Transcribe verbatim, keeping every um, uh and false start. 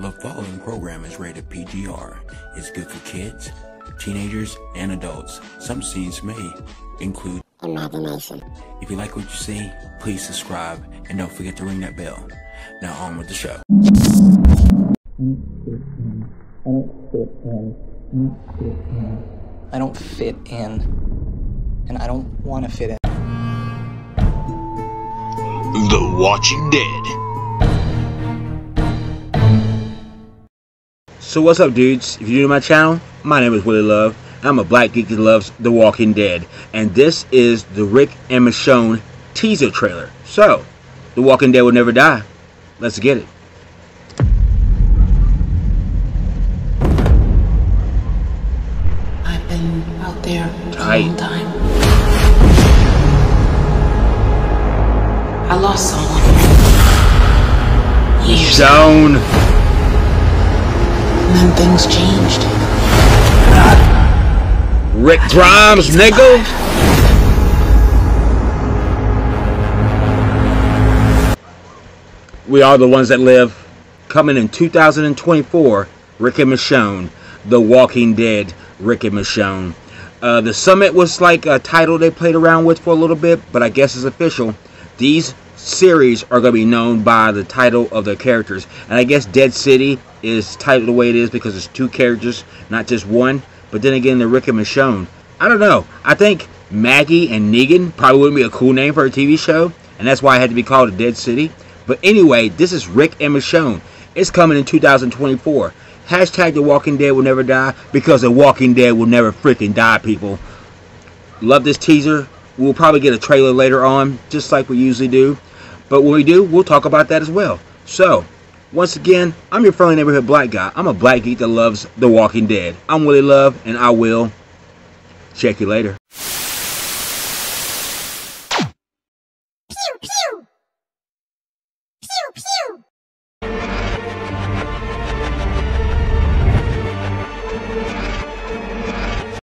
The following program is rated P G R. It's good for kids, teenagers, and adults. Some scenes may include imagination. If you like what you see, please subscribe and don't forget to ring that bell. Now on with the show. I don't fit in, and I don't want to fit in. The Walking Dead. So what's up, dudes? If you're new to my channel, my name is Willie Love. I'm a black geek that loves The Walking Dead, and this is the Rick and Michonne teaser trailer. So, The Walking Dead will never die. Let's get it. I've been out there for a long time. I lost someone. Michonne. And then things changed. Rick Grimes, nigga! We are the ones that live. Coming in two thousand twenty-four, Rick and Michonne. The Walking Dead, Rick and Michonne. Uh, the Summit was like a title they played around with for a little bit, but I guess it's official. These series are going to be known by the title of their characters. And I guess Dead City is titled the way it is because it's two characters, not just one. But then again, the Rick and Michonne. I don't know. I think Maggie and Negan probably wouldn't be a cool name for a T V show. And that's why it had to be called Dead City. But anyway, this is Rick and Michonne. It's coming in two thousand twenty-four. Hashtag The Walking Dead will never die, because The Walking Dead will never freaking die, people. Love this teaser. We'll probably get a trailer later on, just like we usually do. But when we do, we'll talk about that as well. So, once again, I'm your friendly neighborhood black guy. I'm a black geek that loves The Walking Dead. I'm Willie Love, and I will check you later.